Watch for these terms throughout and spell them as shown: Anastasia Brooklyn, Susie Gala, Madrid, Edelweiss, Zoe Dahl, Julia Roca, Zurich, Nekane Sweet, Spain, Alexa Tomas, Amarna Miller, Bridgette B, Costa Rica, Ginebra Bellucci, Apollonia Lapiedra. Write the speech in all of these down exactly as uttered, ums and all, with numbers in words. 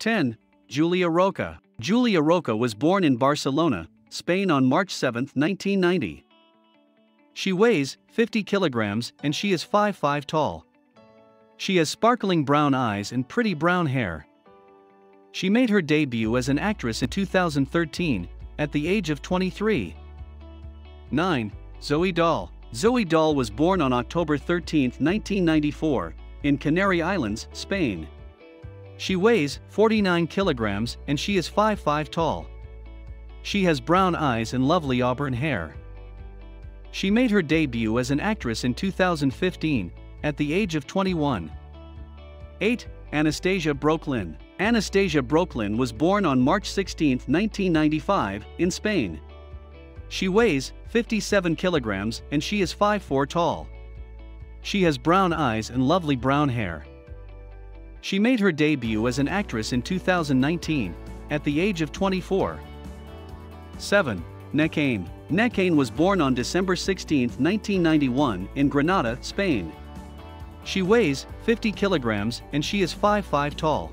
ten. Julia Roca. Julia Roca was born in Barcelona, Spain on March seventh, nineteen ninety. She weighs fifty kilograms and she is five foot five tall. She has sparkling brown eyes and pretty brown hair. She made her debut as an actress in two thousand thirteen, at the age of twenty-three. nine. Zoe Dahl. Zoe Dahl was born on October thirteenth, nineteen ninety-four, in Canary Islands, Spain. She weighs forty-nine kilograms and she is five foot five tall. She has brown eyes and lovely auburn hair. She made her debut as an actress in two thousand fifteen, at the age of twenty-one. eight. Anastasia Brooklyn. Anastasia Brooklyn was born on March sixteenth, nineteen ninety-five, in Spain. She weighs fifty-seven kilograms and she is five foot four tall. She has brown eyes and lovely brown hair. She made her debut as an actress in two thousand nineteen, at the age of twenty-four. seven. Nekane. Nekane was born on December sixteenth, nineteen ninety-one, in Granada, Spain. She weighs fifty kilograms and she is five foot five tall.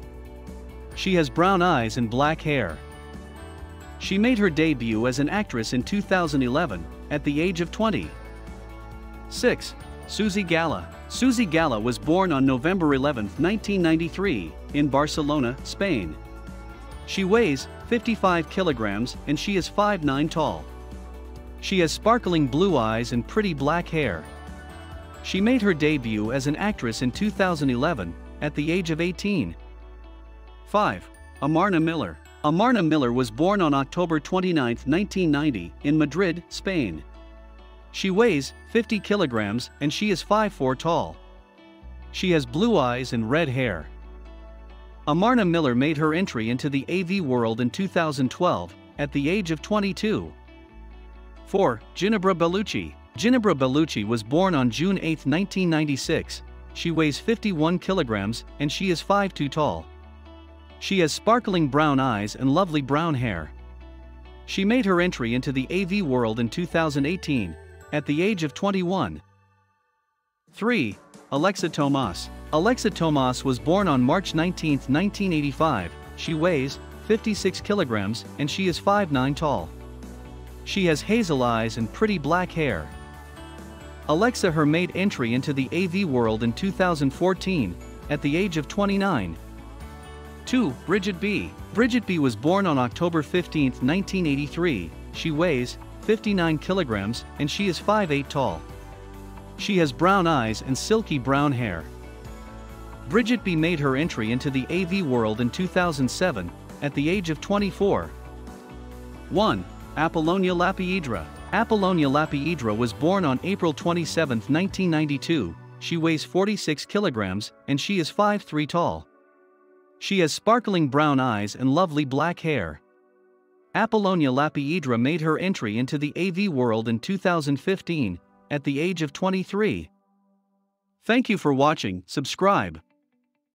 She has brown eyes and black hair. She made her debut as an actress in two thousand eleven, at the age of twenty. six. Susie Gala. Susie Gala was born on November eleventh, nineteen ninety-three, in Barcelona, Spain. She weighs fifty-five kilograms and she is five foot nine tall. She has sparkling blue eyes and pretty black hair. She made her debut as an actress in two thousand eleven, at the age of eighteen. five. Amarna Miller. Amarna Miller was born on October twenty-ninth, nineteen ninety, in Madrid, Spain. She weighs fifty kilograms and she is five foot four tall. She has blue eyes and red hair. Amarna Miller made her entry into the A V world in two thousand twelve, at the age of twenty-two. four. Ginebra Bellucci. Ginebra Bellucci was born on June eighth, nineteen ninety-six. She weighs fifty-one kilograms and she is five foot two tall. She has sparkling brown eyes and lovely brown hair. She made her entry into the A V world in two thousand eighteen, at the age of twenty-one. three. Alexa Tomas. Alexa Tomas was born on March nineteenth, nineteen eighty-five, she weighs fifty-six kilograms and she is five foot nine tall. She has hazel eyes and pretty black hair. Alexa Her made entry into the A V world in two thousand fourteen, at the age of twenty-nine. two. Bridgette B. Bridgette B was born on October fifteenth, nineteen eighty-three, she weighs fifty-nine kilograms and she is five foot eight tall. She has brown eyes and silky brown hair. Bridgette B made her entry into the A V world in two thousand seven, at the age of twenty-four. one. Apollonia Lapiedra. Apollonia Lapiedra was born on April twenty-seventh, nineteen ninety-two, she weighs forty-six kilograms and she is five foot three tall. She has sparkling brown eyes and lovely black hair. Apollonia Lapiedra made her entry into the A V world in two thousand fifteen, at the age of twenty-three. Thank you for watching. Subscribe.